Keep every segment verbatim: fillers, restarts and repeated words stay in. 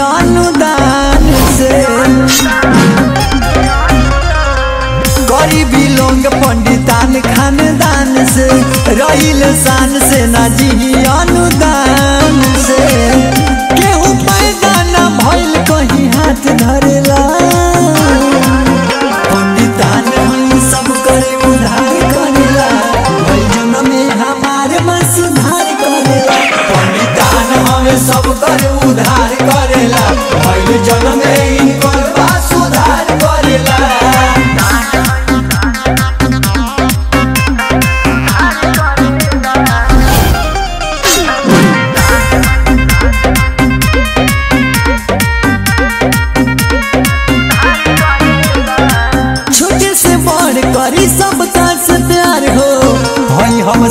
अनुदान से गरीबी लोग पंडितान खानदान से रहील शान से ना जी अनुदान से केहू पैदा ना भइल कहीं हाथ धरेला पंडितान हम सब करे उधार करेला भइल जन्म में हमार में सुधार करेला पंडितान हम सब करे उधार करेला भइल जन्म में इनको सुधार करेला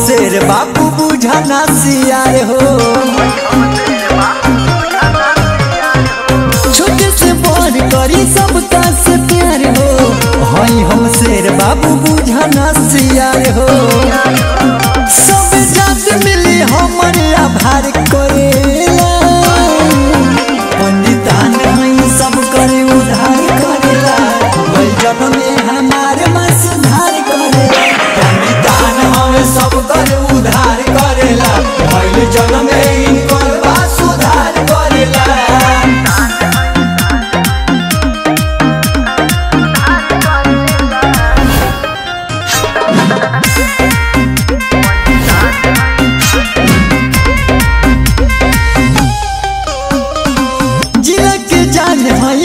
शेर बापू बुझना सियार हो छोटे से बड़ करी सबका से प्यार हो हई हम शेर बापू बुझना सियार हो सब जात मिली हमरे आभार करेला पंडितान हई सब करे उधार करेला भइल जन्म में हमार में सुधार करेला पंडितान हम सब करे उधार करेला भइल जन्म में इनको सुधार करेला जिला के जान है।